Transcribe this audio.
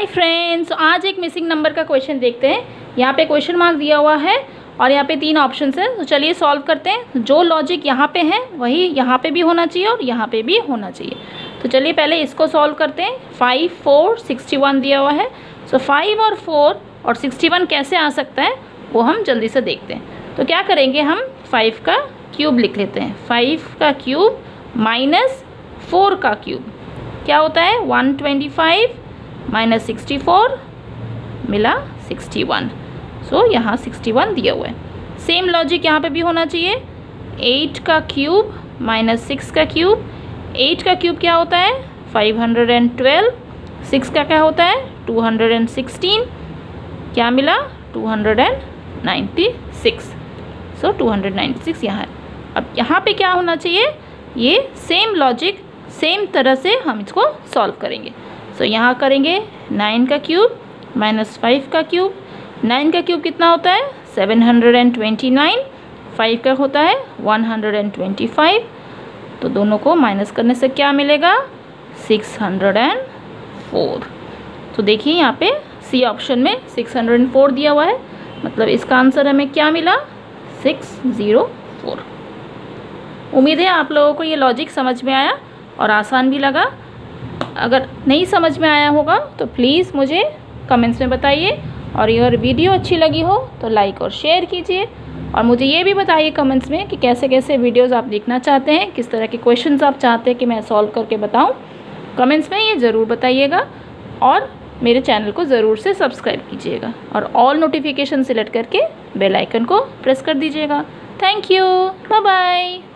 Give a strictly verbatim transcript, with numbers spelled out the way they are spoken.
Hi friends, आज एक missing number का क्वेश्चन देखते हैं। यहाँ पे क्वेश्चन मार्क दिया हुआ है और यहाँ पे तीन ऑप्शन है, तो चलिए सॉल्व करते हैं। जो लॉजिक यहाँ पे है वही यहाँ पे भी होना चाहिए और यहाँ पे भी होना चाहिए। तो चलिए पहले इसको सॉल्व करते हैं। फाइव फोर सिक्सटी वन दिया हुआ है, सो फाइव और फोर और सिक्सटी वन कैसे आ सकता है वो हम जल्दी से देखते हैं। तो क्या करेंगे, हम फाइव का क्यूब लिख लेते हैं। फाइव का क्यूब माइनस फोर का क्यूब क्या होता है, one twenty five minus sixty four मिला सिक्सटी वन। सो यहाँ सिक्सटी वन दिया हुआ है। सेम लॉजिक यहाँ पे भी होना चाहिए। एट का क्यूब माइनस सिक्स का क्यूब, एट का क्यूब क्या होता है five hundred and twelve, six का क्या होता है टू हंड्रेड एंड सिक्सटीन, क्या मिला two hundred and ninety six. So two hundred ninety six यहाँ है। अब यहाँ पे क्या होना चाहिए, ये सेम लॉजिक सेम तरह से हम इसको सॉल्व करेंगे। सो so, यहाँ करेंगे नाइन का क्यूब माइनस फाइव का क्यूब। नाइन का क्यूब कितना होता है seven hundred and twenty nine, five का होता है one hundred and twenty five. तो दोनों को माइनस करने से क्या मिलेगा सिक्स हंड्रेड एंड फोर। तो देखिए यहाँ पे सी ऑप्शन में सिक्स हंड्रेड एंड फोर दिया हुआ है, मतलब इसका आंसर हमें क्या मिला सिक्स ज़ीरो फोर। उम्मीद है आप लोगों को ये लॉजिक समझ में आया और आसान भी लगा। अगर नहीं समझ में आया होगा तो प्लीज़ मुझे कमेंट्स में बताइए, और ये वीडियो अच्छी लगी हो तो लाइक और शेयर कीजिए, और मुझे ये भी बताइए कमेंट्स में कि कैसे कैसे वीडियोस आप देखना चाहते हैं, किस तरह के क्वेश्चंस आप चाहते हैं कि मैं सॉल्व करके बताऊं। कमेंट्स में ये ज़रूर बताइएगा, और मेरे चैनल को ज़रूर से सब्सक्राइब कीजिएगा, और ऑल नोटिफिकेशन सेलेक्ट करके बेल आइकन को प्रेस कर दीजिएगा। Thank you, bye bye.